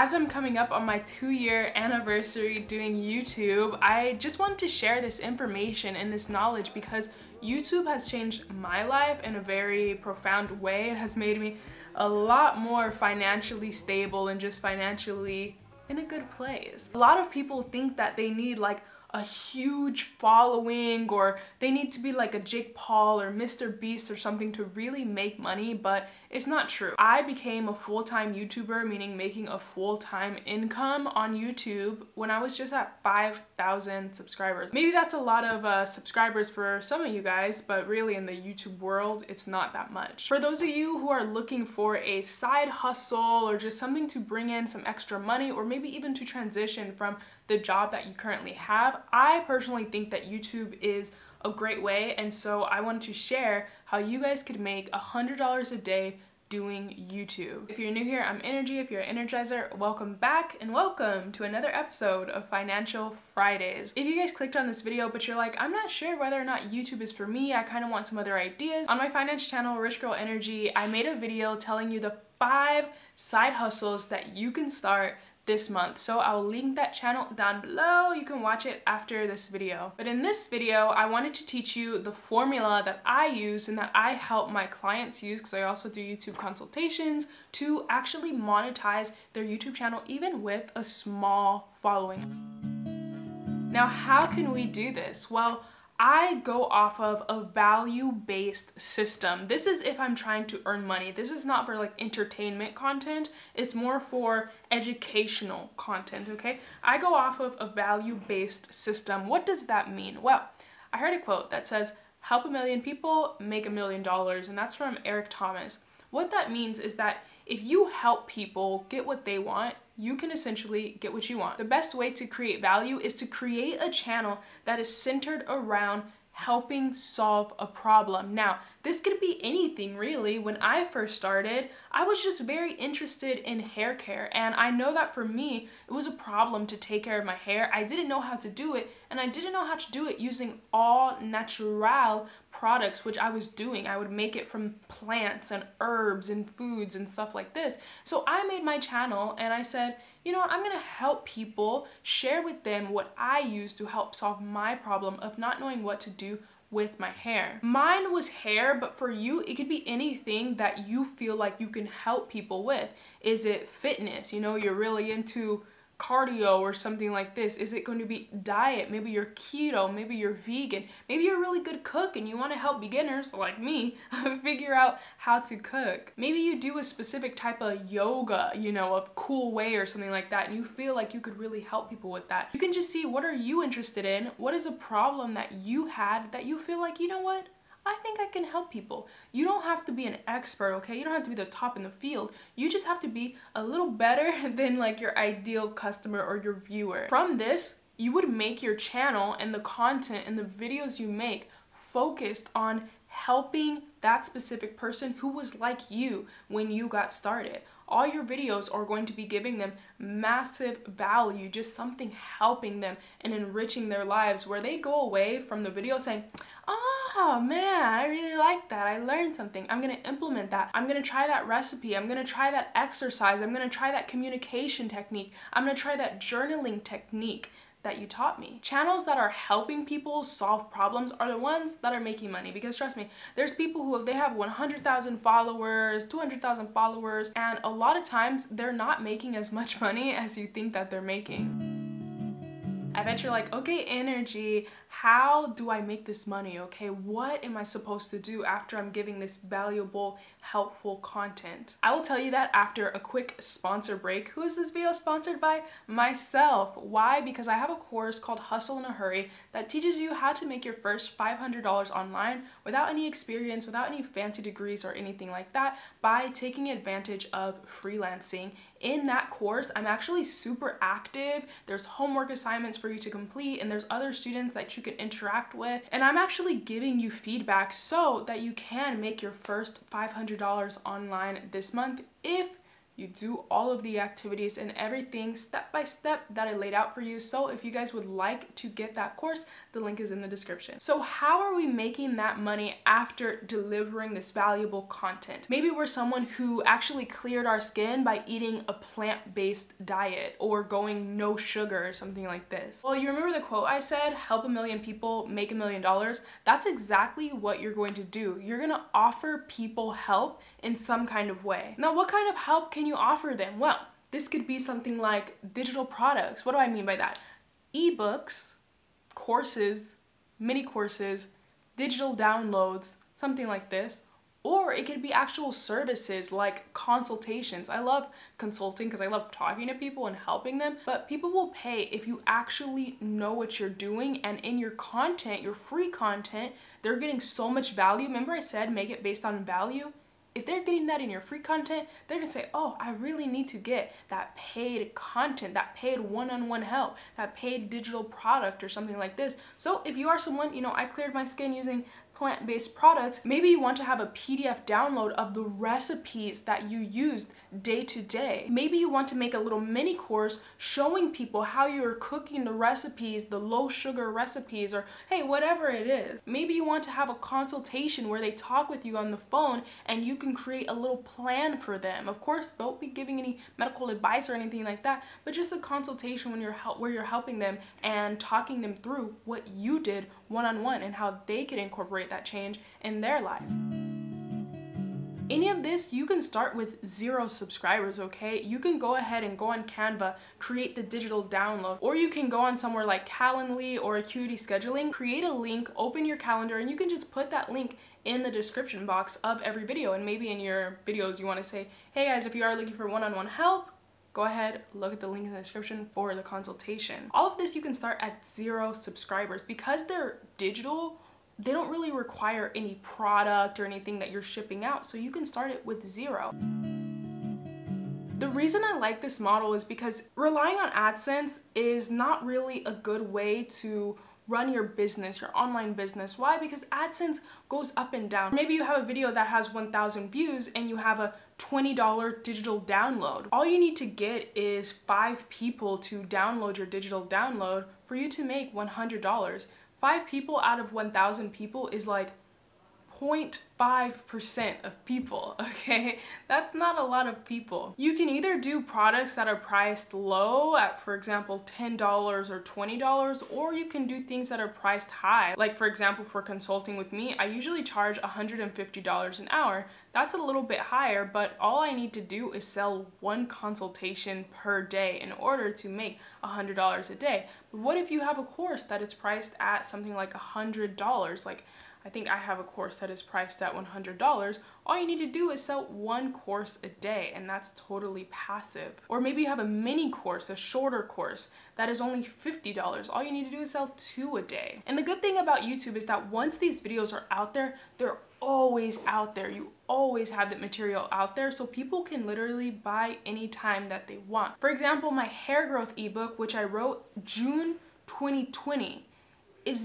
as I'm coming up on my 2-year anniversary doing YouTube, I just wanted to share this information and this knowledge because YouTube has changed my life in a very profound way. It has made me a lot more financially stable and just financially in a good place. A lot of people think that they need like a huge following or they need to be like a Jake Paul or Mr. Beast or something to really make money, but it's not true. I became a full-time YouTuber, meaning making a full-time income on YouTube when I was just at 5,000 subscribers. Maybe that's a lot of subscribers for some of you guys, but really in the YouTube world, it's not that much. For those of you who are looking for a side hustle or just something to bring in some extra money or maybe even to transition from the job that you currently have, I personally think that YouTube is a great way, and so I wanted to share how you guys could make $100 a day doing YouTube. If you're new here, I'm Energy. If you're an Energizer, welcome back and welcome to another episode of Financial Fridays. If you guys clicked on this video but you're like, I'm not sure whether or not YouTube is for me, I kind of want some other ideas, on my finance channel, Rich Girl Energy, I made a video telling you the 5 side hustles that you can start this month, so I'll link that channel down below. You can watch it after this video. But in this video, I wanted to teach you the formula that I use and that I help my clients use, because I also do YouTube consultations, to actually monetize their YouTube channel even with a small following. Now, how can we do this? Well, I go off of a value-based system. This is if I'm trying to earn money. This is not for like entertainment content. It's more for educational content, okay? I go off of a value-based system. What does that mean? Well, I heard a quote that says, "Help a million people, make $1 million," and that's from Eric Thomas. What that means is that if you help people get what they want, you can essentially get what you want. The best way to create value is to create a channel that is centered around helping solve a problem. Now, this could be anything really. When I first started, I was just very interested in hair care, and I know that for me, it was a problem to take care of my hair. I didn't know how to do it, and I didn't know how to do it using all natural products, which I was doing. I would make it from plants and herbs and foods and stuff like this. So I made my channel and I said, you know what, I'm gonna help people, share with them what I use to help solve my problem of not knowing what to do with my hair. Mine was hair, but for you, it could be anything that you feel like you can help people with. Is it fitness? You know, you're really into cardio or something like this. Is it going to be diet? Maybe you're keto, maybe you're vegan, maybe you're a really good cook and you want to help beginners like me figure out how to cook. Maybe you do a specific type of yoga, you know, a cool way or something like that, and you feel like you could really help people with that. You can just see, what are you interested in? What is a problem that you had that you feel like, you know what, I think I can help people. You don't have to be an expert, okay? You don't have to be the top in the field. You just have to be a little better than like your ideal customer or your viewer. From this, you would make your channel and the content and the videos you make focused on helping that specific person who was like you when you got started. All your videos are going to be giving them massive value, just something helping them and enriching their lives, where they go away from the video saying, oh man, I really like that. I learned something. I'm gonna implement that. I'm gonna try that recipe. I'm gonna try that exercise. I'm gonna try that communication technique. I'm gonna try that journaling technique that you taught me. Channels that are helping people solve problems are the ones that are making money, because trust me, there's people who, if they have 100,000 followers, 200,000 followers, and a lot of times they're not making as much money as you think that they're making. I bet you're like, okay, Energy, how do I make this money? Okay, what am I supposed to do after I'm giving this valuable, helpful content? I will tell you that after a quick sponsor break. Who is this video sponsored by? Myself. Why? Because I have a course called Hustle in a Hurry that teaches you how to make your first $500 online without any experience, without any fancy degrees or anything like that, by taking advantage of freelancing. In that course, I'm actually super active. There's homework assignments for you to complete, and there's other students that you can interact with. And I'm actually giving you feedback so that you can make your first $500 online this month if you do all of the activities and everything step by step that I laid out for you. So if you guys would like to get that course, the link is in the description. So how are we making that money after delivering this valuable content? Maybe we're someone who actually cleared our skin by eating a plant-based diet or going no sugar or something like this. Well, you remember the quote I said, help a million people make $1 million? That's exactly what you're going to do. You're gonna offer people help in some kind of way. Now, what kind of help can you offer them? Well, this could be something like digital products. What do I mean by that? Ebooks, courses, mini courses, digital downloads, something like this. Or it could be actual services like consultations. I love consulting because I love talking to people and helping them, but people will pay if you actually know what you're doing, and in your content, your free content, they're getting so much value. Remember I said make it based on value? If they're getting that in your free content, they're gonna say, oh, I really need to get that paid content, that paid one-on-one help, that paid digital product or something like this. So if you are someone, you know, I cleared my skin using plant-based products, maybe you want to have a PDF download of the recipes that you used day to day. Maybe you want to make a little mini course showing people how you're cooking the recipes, the low sugar recipes, or hey, whatever it is. Maybe you want to have a consultation where they talk with you on the phone and you can create a little plan for them. Of course, don't be giving any medical advice or anything like that, but just a consultation when where you're helping them and talking them through what you did one-on-one and how they could incorporate that change in their life. Any of this, you can start with 0 subscribers, okay? You can go ahead and go on Canva, create the digital download, or you can go on somewhere like Calendly or Acuity Scheduling, create a link, open your calendar, and you can just put that link in the description box of every video. And maybe in your videos, you wanna say, hey guys, if you are looking for one-on-one help, go ahead, look at the link in the description for the consultation. All of this, you can start at 0 subscribers. Because they're digital, they don't really require any product or anything that you're shipping out, so you can start it with 0. The reason I like this model is because relying on AdSense is not really a good way to run your business, your online business. Why? Because AdSense goes up and down. Maybe you have a video that has 1,000 views and you have a $20 digital download. All you need to get is 5 people to download your digital download for you to make $100. 5 people out of 1,000 people is like 0.5% of people, okay? That's not a lot of people. You can either do products that are priced low at, for example, $10 or $20, or you can do things that are priced high. Like, for example, for consulting with me, I usually charge $150 an hour. That's a little bit higher, but all I need to do is sell 1 consultation per day in order to make $100 a day. But what if you have a course that is priced at something like $100? Like, I think I have a course that is priced at $100. All you need to do is sell 1 course a day, and that's totally passive. Or maybe you have a mini course, a shorter course, that is only $50. All you need to do is sell 2 a day. And the good thing about YouTube is that once these videos are out there, they're always out there. You always have that material out there, so people can literally buy any time that they want. For example, my hair growth ebook, which I wrote June 2020, it's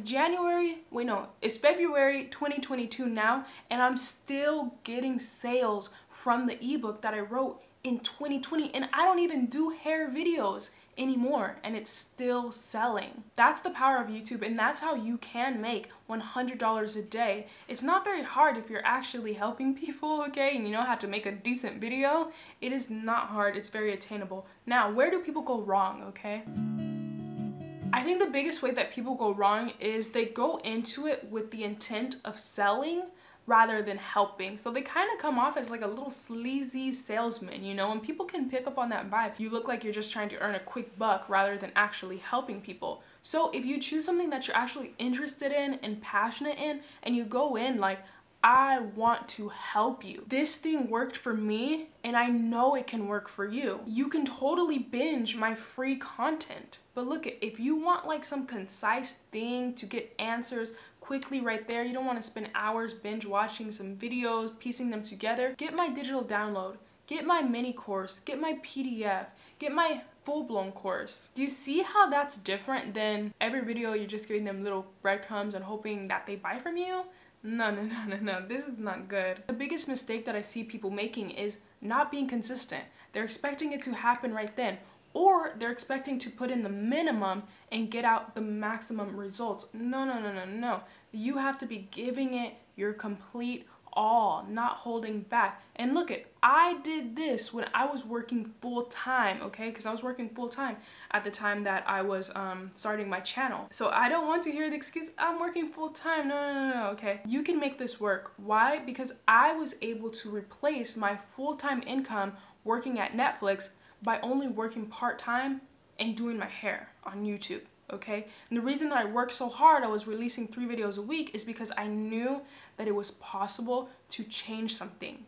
February 2022 now, and I'm still getting sales from the ebook that I wrote in 2020, and I don't even do hair videos anymore, and it's still selling. That's the power of YouTube, and that's how you can make $100 a day. It's not very hard if you're actually helping people, okay, and you know how to make a decent video. It is not hard, it's very attainable. Now, where do people go wrong, okay? I think the biggest way that people go wrong is they go into it with the intent of selling rather than helping. So they kind of come off as like a little sleazy salesman, you know, and people can pick up on that vibe. You look like you're just trying to earn a quick buck rather than actually helping people. So if you choose something that you're actually interested in and passionate in, and you go in like, I want to help you. This thing worked for me, and I know it can work for you. You can totally binge my free content. But look, if you want like some concise thing to get answers quickly right there, you don't want to spend hours binge watching some videos, piecing them together, get my digital download, get my mini course, get my PDF, get my full-blown course. Do you see how that's different than every video you're just giving them little breadcrumbs and hoping that they buy from you? No, this is not good. The biggest mistake that I see people making is not being consistent, They're expecting it to happen right then, or they're expecting to put in the minimum and get out the maximum results. No, no, no, no, no. You have to be giving it your complete all, not holding back. And look at, I did this when I was working full time, okay? Because I was working full time at the time that I was starting my channel. So I don't want to hear the excuse, I'm working full time. No, no, no, no, okay? You can make this work. Why? Because I was able to replace my full-time income working at Netflix by only working part-time and doing my hair on YouTube, okay? And the reason that I worked so hard, I was releasing 3 videos a week, is because I knew that it was possible to change something.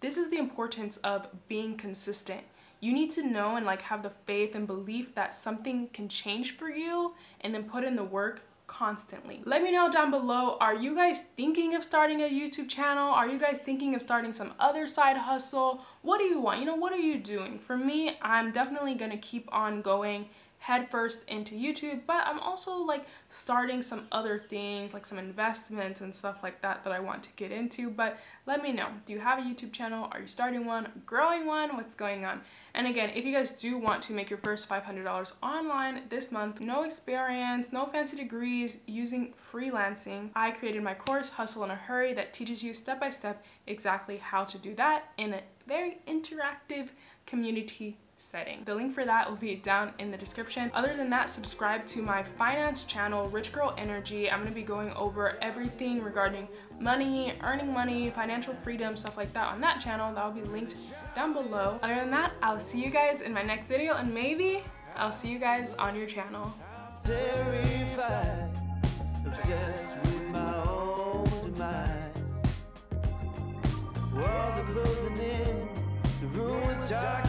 This is the importance of being consistent. You need to know and like have the faith and belief that something can change for you, and then put in the work constantly. Let me know down below, are you guys thinking of starting a YouTube channel? Are you guys thinking of starting some other side hustle? What do you want? You know, what are you doing? For me, I'm definitely gonna keep on going headfirst into YouTube, but I'm also like starting some other things, like some investments and stuff like that that I want to get into. But let me know, do you have a YouTube channel? Are you starting one, growing one? What's going on? And again, if you guys do want to make your first $500 online this month, no experience, no fancy degrees, using freelancing, I created my course Hustle in a Hurry that teaches you step by step exactly how to do that in a very interactive community setting. The link for that will be down in the description. Other than that, subscribe to my finance channel, Rich Girl Energy. I'm going to be going over everything regarding money, earning money, financial freedom, stuff like that on that channel. That'll be linked down below. Other than that, I'll see you guys in my next video, and maybe I'll see you guys on your channel. The room was dark.